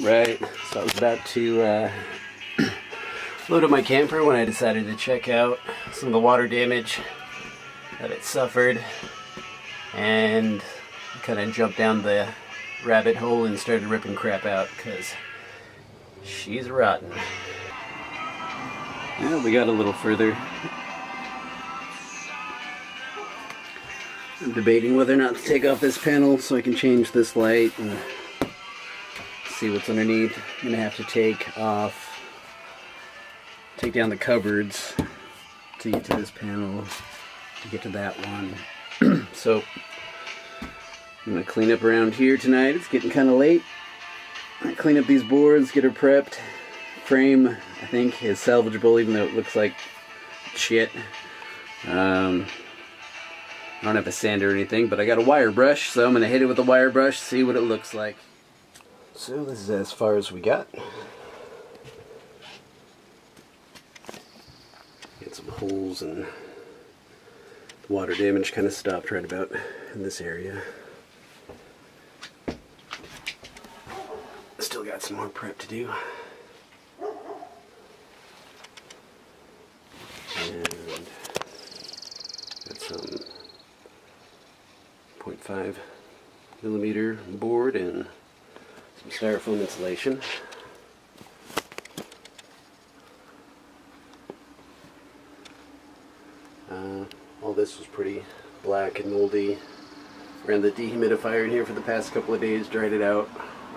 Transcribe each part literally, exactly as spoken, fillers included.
Right, so I was about to uh, load up my camper when I decided to check out some of the water damage that it suffered, and kind of jumped down the rabbit hole and started ripping crap out because she's rotten. Well, we got a little further. I'm debating whether or not to take off this panel so I can change this light and see what's underneath. I'm gonna have to take off, take down the cupboards to get to this panel, to get to that one. So I'm gonna clean up around here tonight. It's getting kind of late. I clean up these boards, get her prepped. Frame, I think, is salvageable, even though it looks like shit. Um, I don't have a sander or anything, but I got a wire brush, so I'm gonna hit it with a wire brush, see what it looks like. So this is as far as we got. Get some holes, and the water damage kind of stopped right about in this area. Still got some more prep to do. And got some point five millimeter board and some styrofoam insulation. Uh, all this was pretty black and moldy. Ran the dehumidifier in here for the past couple of days, dried it out.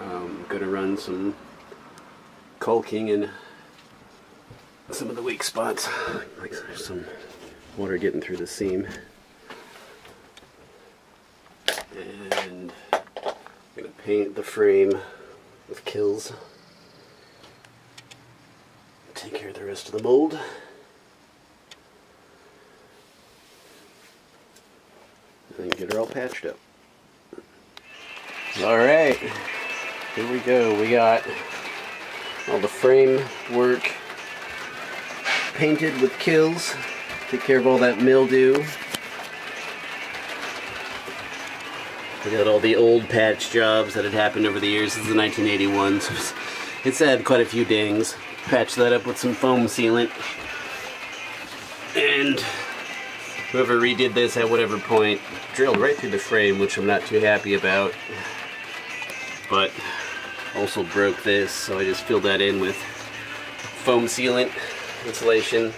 I'm going to run some caulking in some of the weak spots. Like there's some water getting through the seam. And I'm going to paint the frame with Kills. Take care of the rest of the mold. And then get her all patched up. Alright. Here we go, we got all the frame work painted with Kills. Take care of all that mildew. We got all the old patch jobs that had happened over the years. This is nineteen eighty-one, so it's had quite a few dings. Patch that up with some foam sealant. And whoever redid this at whatever point drilled right through the frame, which I'm not too happy about. But also broke this, so I just filled that in with foam sealant insulation.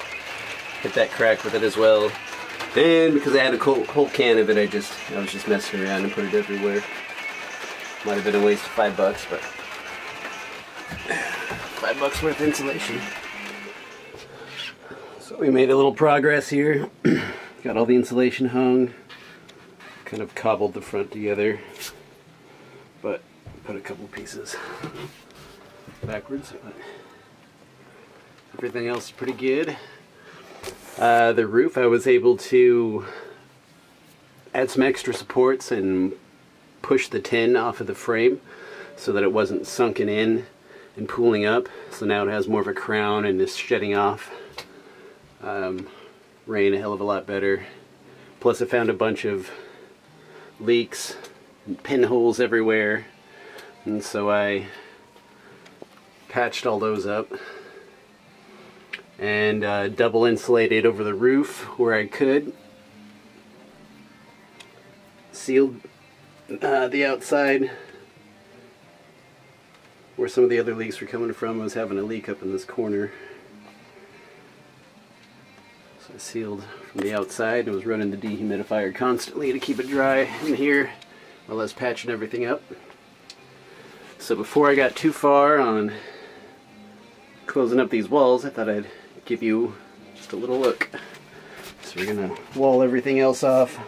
Hit that crack with it as well. And because I had a whole can of it, I just I was just messing around and put it everywhere. Might have been a waste of five bucks, but five bucks worth of insulation. So we made a little progress here. Got all the insulation hung. Kind of cobbled the front together, but put a couple pieces backwards, but everything else is pretty good. Uh, the roof, I was able to add some extra supports and push the tin off of the frame so that it wasn't sunken in and pooling up. So now it has more of a crown and is shedding off um, rain a hell of a lot better. Plus I found a bunch of leaks and pinholes everywhere. And so I patched all those up and uh, double insulated over the roof where I could. Sealed uh, the outside where some of the other leaks were coming from. I was having a leak up in this corner. So I sealed from the outside. I was running the dehumidifier constantly to keep it dry in here while I was patching everything up. So before I got too far on closing up these walls, I thought I'd give you just a little look. So we're gonna wall everything else off,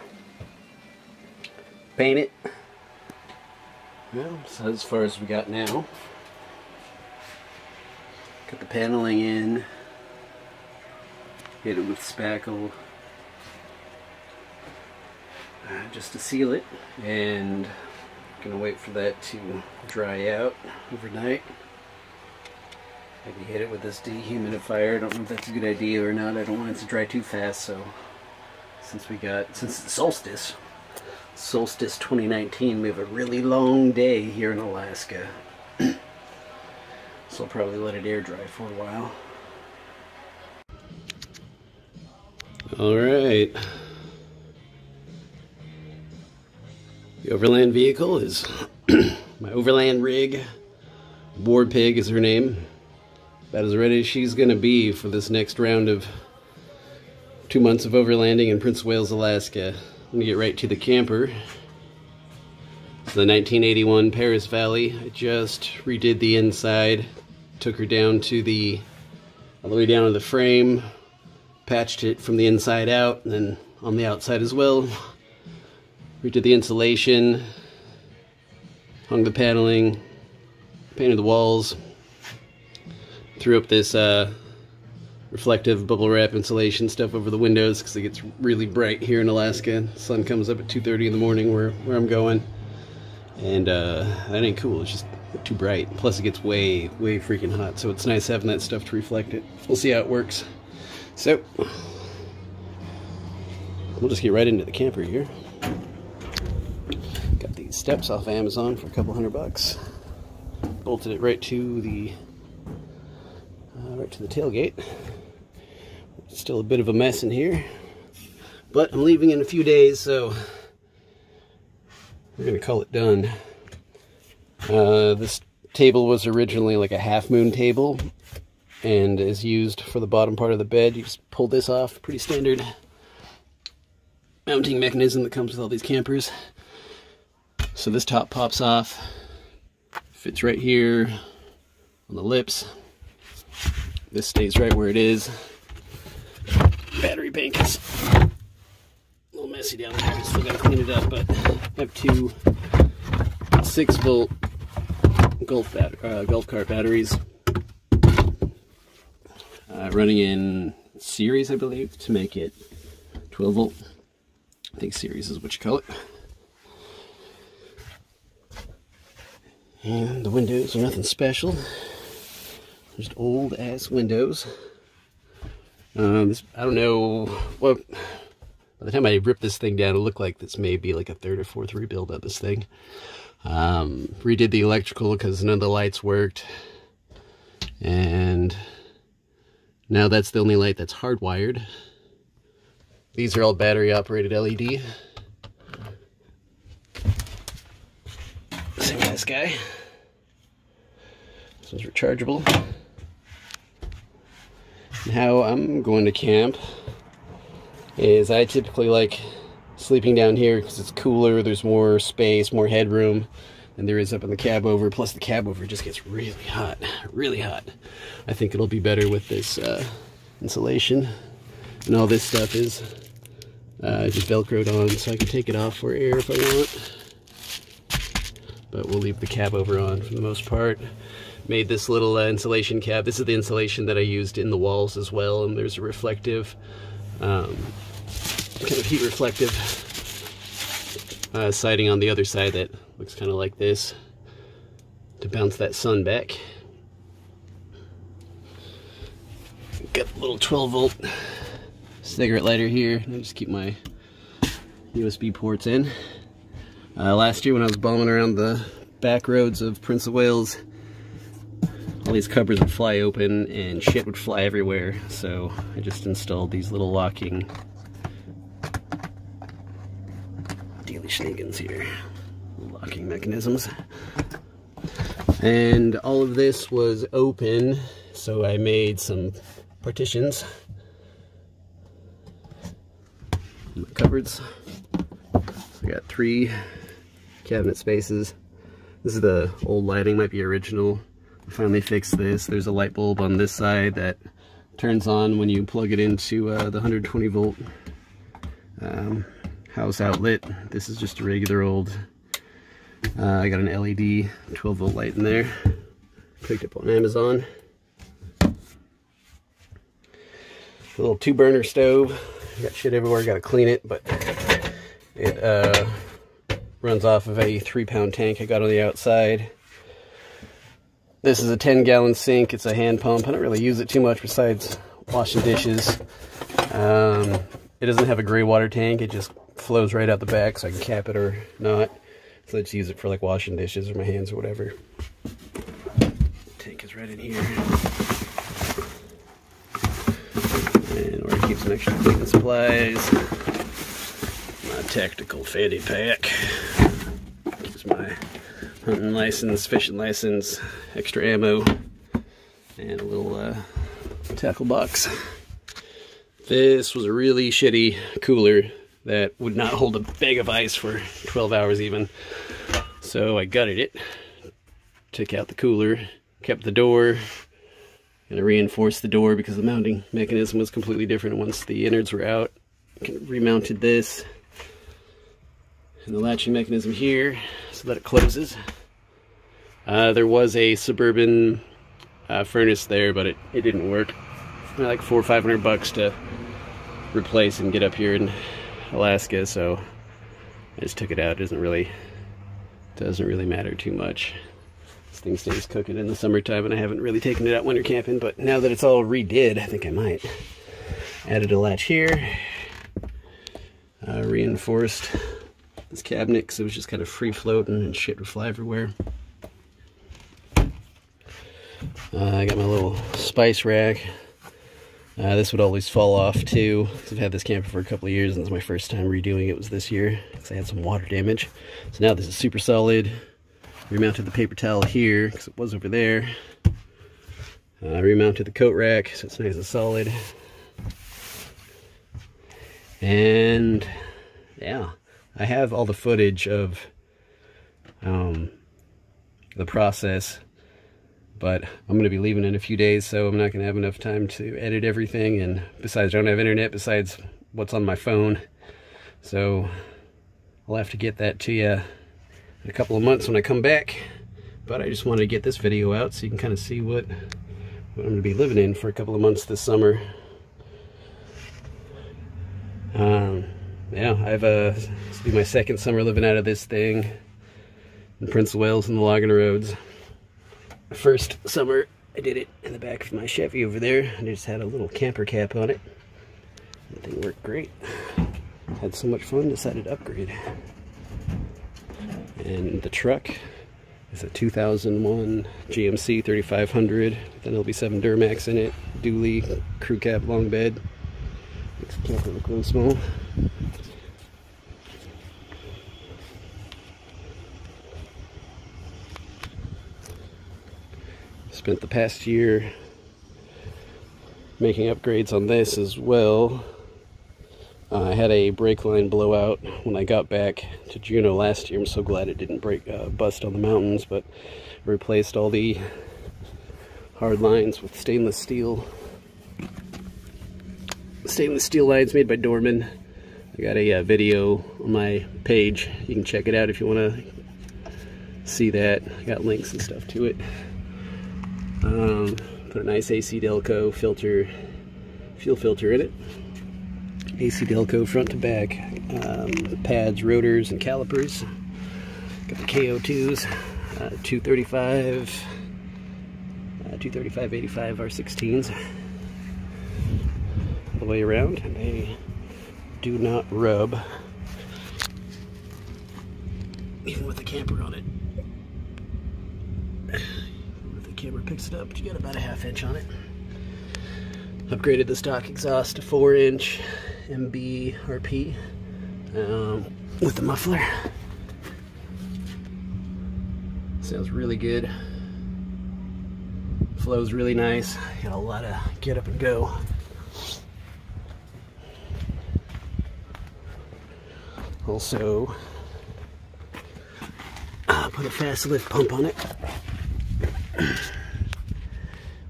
paint it. Well, so as far as we got now. Got the paneling in, hit it with spackle uh, just to seal it, and gonna wait for that to dry out overnight. Maybe hit it with this dehumidifier. I don't know if that's a good idea or not. I don't want it to dry too fast, so since we got since the solstice solstice twenty nineteen, we have a really long day here in Alaska. So I'll probably let it air dry for a while. All right. The overland vehicle is my overland rig. Warpig is her name. About as ready as she's gonna be for this next round of two months of overlanding in Prince of Wales, Alaska. I'm gonna get right to the camper. It's the nineteen eighty-one Perris Valley. I just redid the inside, took her down to the all the way down to the frame, patched it from the inside out, and then on the outside as well. Redid the insulation, hung the paneling, painted the walls, threw up this uh, reflective bubble wrap insulation stuff over the windows because it gets really bright here in Alaska. The sun comes up at two thirty in the morning where, where I'm going, and uh, that ain't cool. It's just too bright. Plus it gets way, way freaking hot, so it's nice having that stuff to reflect it. We'll see how it works. So, we'll just get right into the camper here. Got these steps off Amazon for a couple hundred bucks. Bolted it right to the uh, right to the tailgate. It's still a bit of a mess in here, but I'm leaving in a few days, so we're gonna call it done. Uh, this table was originally like a half moon table, and is used for the bottom part of the bed. You just pull this off, pretty standard mounting mechanism that comes with all these campers. So this top pops off, fits right here on the lips. This stays right where it is. Battery bank is a little messy down there. I still gotta clean it up, but I have two six volt golf, bat uh, golf cart batteries. Uh, running in series, I believe, to make it twelve volt. I think series is what you call it. And the windows are nothing special. Just old ass windows. Um, this, I don't know. Well, by the time I rip this thing down, it'll look like this may be like a third or fourth rebuild of this thing. Um, redid the electrical because none of the lights worked. And now that's the only light that's hardwired. These are all battery operated L E D. Same with this guy. This one's rechargeable. How I'm going to camp is I typically like sleeping down here because it's cooler, there's more space, more headroom. And there is up in the cab over, plus the cab over just gets really hot, really hot. I think it'll be better with this uh, insulation, and all this stuff is uh, just velcroed on, so I can take it off for air if I want. But we'll leave the cab over on for the most part. Made this little uh, insulation cab. This is the insulation that I used in the walls as well, and there's a reflective, um, kind of heat reflective Uh, siding on the other side that looks kind of like this to bounce that sun back. Got a little twelve volt cigarette lighter here. I just keep my U S B ports in. Uh, last year when I was bombing around the back roads of Prince of Wales, all these covers would fly open and shit would fly everywhere. So I just installed these little locking shenanigans here, locking mechanisms, and all of this was open, so I made some partitions in my cupboards. So I got three cabinet spaces. This is the old lighting, might be original. I finally fixed this. There's a light bulb on this side that turns on when you plug it into uh, the one hundred twenty volt um, house outlet. This is just a regular old, uh, I got an L E D twelve volt light in there, picked up on Amazon. A little two burner stove, got shit everywhere, gotta clean it, but it uh, runs off of a three pound tank I got on the outside. This is a ten gallon sink, it's a hand pump. I don't really use it too much besides washing dishes. Um, it doesn't have a gray water tank, it just flows right out the back, so I can cap it or not. So I just use it for like washing dishes or my hands or whatever. Tank is goes right in here. And we're gonna keep some extra cleaning supplies. My tactical fanny pack. Here's my hunting license, fishing license, extra ammo, and a little uh, tackle box. This was a really shitty cooler that would not hold a bag of ice for twelve hours even. So I gutted it, took out the cooler, kept the door, and I reinforced the door because the mounting mechanism was completely different once the innards were out. Remounted this and the latching mechanism here so that it closes. Uh, there was a Suburban uh, furnace there, but it, it didn't work. Like four or five hundred bucks to replace and get up here in Alaska, so I just took it out. It doesn't really doesn't really matter too much. This thing stays cooking in the summertime, and I haven't really taken it out winter camping, but now that it's all redid, I think I might. Added a latch here, uh, reinforced this cabinet because it was just kind of free floating and shit would fly everywhere. Uh, I got my little spice rack. Uh, this would always fall off too, because I've had this camper for a couple of years and it's my first time redoing it was this year because I had some water damage. So now this is super solid. Remounted the paper towel here because it was over there. Uh, remounted the coat rack so it's nice and solid. And yeah, I have all the footage of um, the process. But I'm going to be leaving in a few days, so I'm not going to have enough time to edit everything. And besides, I don't have internet besides what's on my phone. So I'll have to get that to you in a couple of months when I come back. But I just wanted to get this video out so you can kind of see what, what I'm going to be living in for a couple of months this summer. Um, yeah, I've uh, this will be my second summer living out of this thing in Prince of Wales and the logging roads. First summer, I did it in the back of my Chevy over there, and I just had a little camper cap on it. That thing worked great. Had so much fun, decided to upgrade. And the truck is a two thousand one G M C thirty-five hundred with an L B seven Duramax in it, dually, crew cab, long bed. Makes the camper look really small. Spent the past year making upgrades on this as well. Uh, I had a brake line blowout when I got back to Juneau last year. I'm so glad it didn't break uh, bust on the mountains, but replaced all the hard lines with stainless steel. Stainless steel lines made by Dorman. I got a uh, video on my page. You can check it out if you want to see that. I got links and stuff to it. Um, put a nice A C Delco filter, fuel filter in it. A C Delco front to back, um, pads, rotors, and calipers. Got the K O twos, uh, two thirty-five, uh, two thirty-five eighty-five R sixteens. All the way around, and they do not rub, even with the camper on it. Camera picks it up, but you got about a half inch on it. Upgraded the stock exhaust to four inch M B R P um, with the muffler. Sounds really good. Flows really nice. Got a lot of get up and go. Also, uh, put a fast lift pump on it.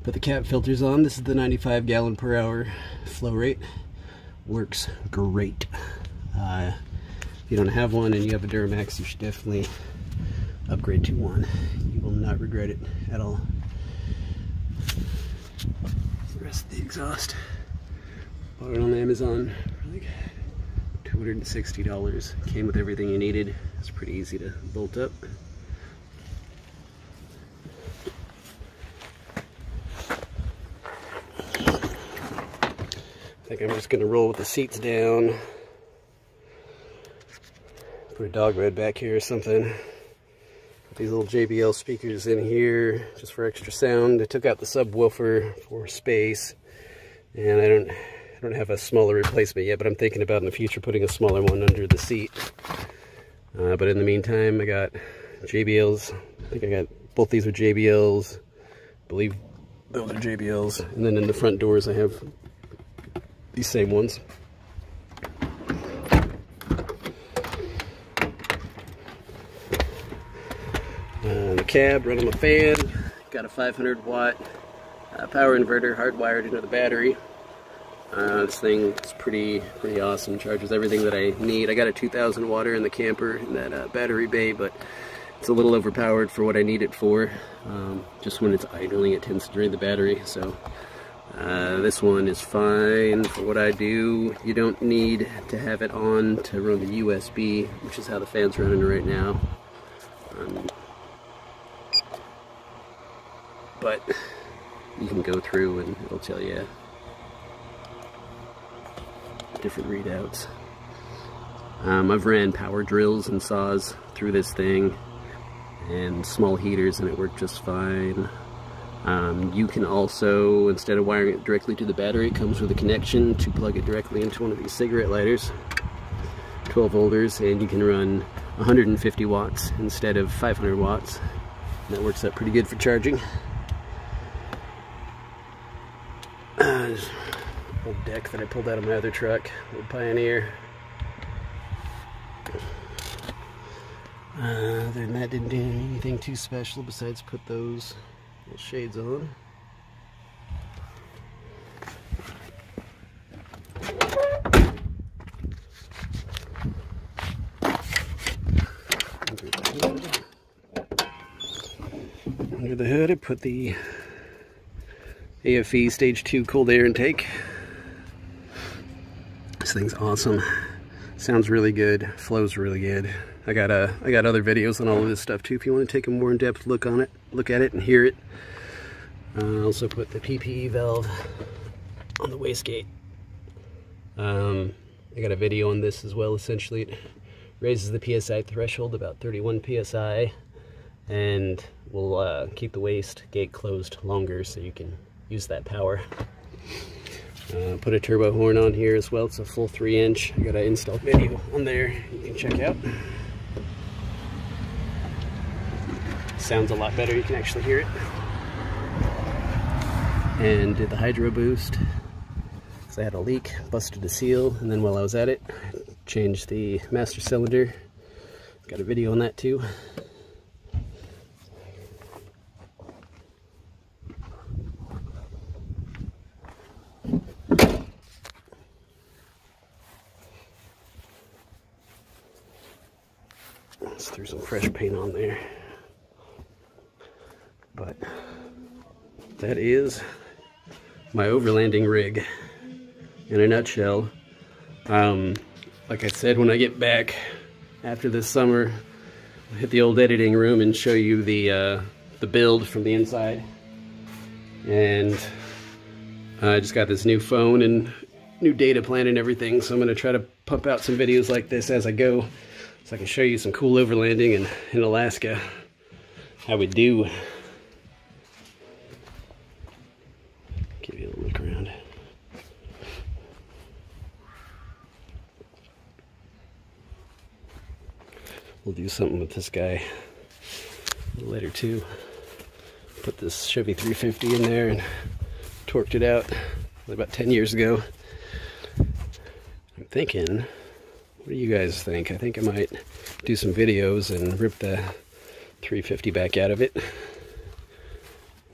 Put the cap filters on. This is the ninety-five gallon per hour flow rate. Works great. Uh, if you don't have one and you have a Duramax, you should definitely upgrade to one. You will not regret it at all. That's the rest of the exhaust. Bought it on Amazon for like two hundred sixty dollars. Came with everything you needed. It's pretty easy to bolt up. I think I'm just going to roll with the seats down. Put a dog bed back here or something. These little J B L speakers in here just for extra sound. I took out the subwoofer for space, and I don't I don't have a smaller replacement yet, but I'm thinking about in the future putting a smaller one under the seat. Uh, but in the meantime, I got J B Ls. I think I got both these are J B Ls. I believe those are J B Ls. And then in the front doors, I have these same ones. Cab, running my fan, got a five hundred watt uh, power inverter hardwired into the battery. Uh, this thing is pretty pretty awesome, charges everything that I need. I got a two thousand water in the camper in that uh, battery bay, but it's a little overpowered for what I need it for. Um, just when it's idling, it tends to drain the battery, so uh, this one is fine for what I do. You don't need to have it on to run the U S B, which is how the fan's running right now. Um, But you can go through and it'll tell you different readouts. Um, I've ran power drills and saws through this thing and small heaters, and it worked just fine. Um, you can also, instead of wiring it directly to the battery, it comes with a connection to plug it directly into one of these cigarette lighters, twelve volters, and you can run one hundred fifty watts instead of five hundred watts. And that works out pretty good for charging. Uh, old deck that I pulled out of my other truck, old Pioneer. Uh, other than that, didn't do anything too special besides put those little shades on. Under the hood, Under the hood I put the A F E stage two cold air intake. This thing's awesome. Sounds really good, flows really good. I got uh, I got other videos on all of this stuff too if you want to take a more in-depth look on it, look at it and hear it. Uh, I also put the P P E valve on the wastegate. Um, I got a video on this as well. Essentially it raises the P S I threshold about thirty-one P S I and will uh, keep the wastegate closed longer so you can use that power. Uh, put a turbo horn on here as well. It's a full three inch. I got an install video on there you can check out. Sounds a lot better. You can actually hear it. And did the hydro boost because I had a leak, busted a seal, and then while I was at it, changed the master cylinder. Got a video on that too. Let's throw some fresh paint on there. But that is my overlanding rig in a nutshell. Um, like I said, when I get back after this summer, I'll hit the old editing room and show you the uh, the build from the inside. And uh, I just got this new phone and new data plan and everything, so I'm going to try to pump out some videos like this as I go, so I can show you some cool overlanding in, in Alaska, how we do. Give you a look around. We'll do something with this guy later too. Put this Chevy three fifty in there and torqued it out about ten years ago. I'm thinking, what do you guys think? I think I might do some videos and rip the three fifty back out of it.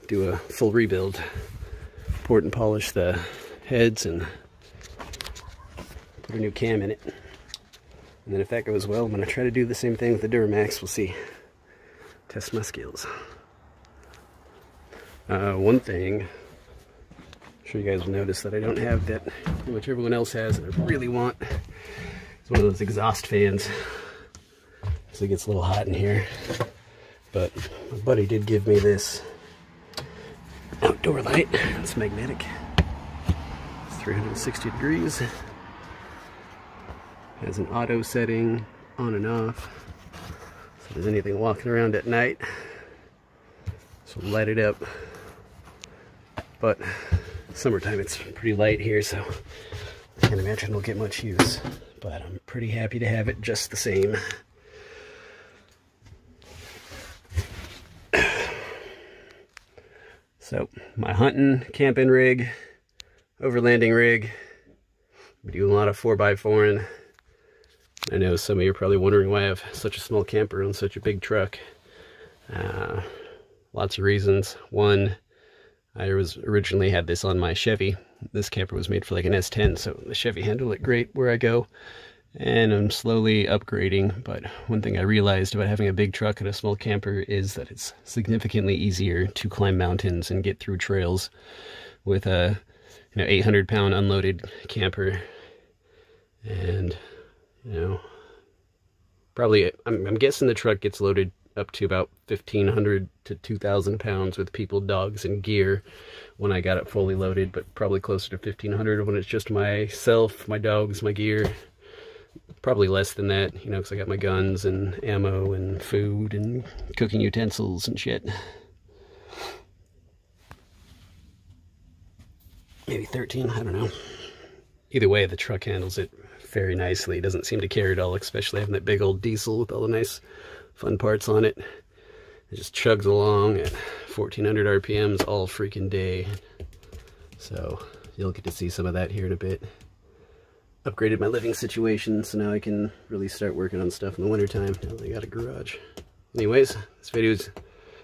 Do a full rebuild. Port and polish the heads and put a new cam in it. And then if that goes well, I'm gonna try to do the same thing with the Duramax. We'll see. Test my skills. Uh, one thing, I'm sure you guys will notice that I don't have that pretty much everyone else has that I really want. One of those exhaust fans, so it gets a little hot in here. But my buddy did give me this outdoor light. It's magnetic. It's three hundred sixty degrees. Has an auto setting on and off. So if there's anything walking around at night. So light it up. But summertime it's pretty light here, so I can't imagine it'll get much use. But I'm pretty happy to have it just the same. So my hunting, camping rig, overlanding rig. We do a lot of four by four. I know some of you are probably wondering why I have such a small camper on such a big truck. Uh, lots of reasons. One, I was originally had this on my Chevy. This camper was made for like an S ten, so the Chevy handled it great where I go. And I'm slowly upgrading, but one thing I realized about having a big truck and a small camper is that it's significantly easier to climb mountains and get through trails with a you know eight hundred pound unloaded camper. And you know, probably I'm, I'm guessing the truck gets loaded up to about fifteen hundred to two thousand pounds with people, dogs, and gear when I got it fully loaded, but probably closer to fifteen hundred when it's just myself, my dogs, my gear. Probably less than that, you know, because I got my guns and ammo and food and cooking utensils and shit. Maybe thirteen, I don't know. Either way, the truck handles it very nicely. It doesn't seem to care at all, especially having that big old diesel with all the nice fun parts on it. It just chugs along at fourteen hundred R P Ms all freaking day. So you'll get to see some of that here in a bit. Upgraded my living situation, so now I can really start working on stuff in the wintertime now that I got a garage. Anyways, this video is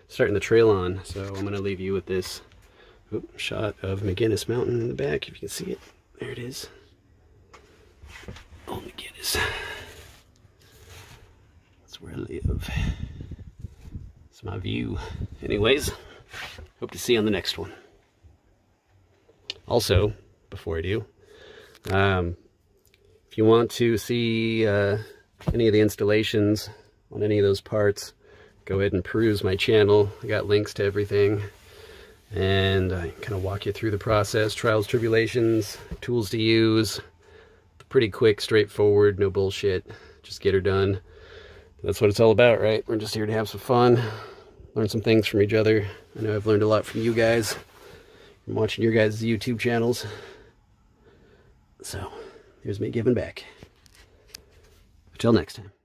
starting the trail on, so I'm going to leave you with this oops, shot of McGinnis Mountain in the back, if you can see it. There it is. Oh, McGinnis. That's where I live. That's my view. Anyways, hope to see you on the next one. Also, before I do, um... if you want to see uh, any of the installations on any of those parts, go ahead and peruse my channel. I got links to everything, and I kind of walk you through the process, trials, tribulations, tools to use. Pretty quick, straightforward, no bullshit. Just get her done. That's what it's all about, right? We're just here to have some fun, learn some things from each other. I know I've learned a lot from you guys. I'm watching your guys' YouTube channels. So... here's me giving back. Until next time.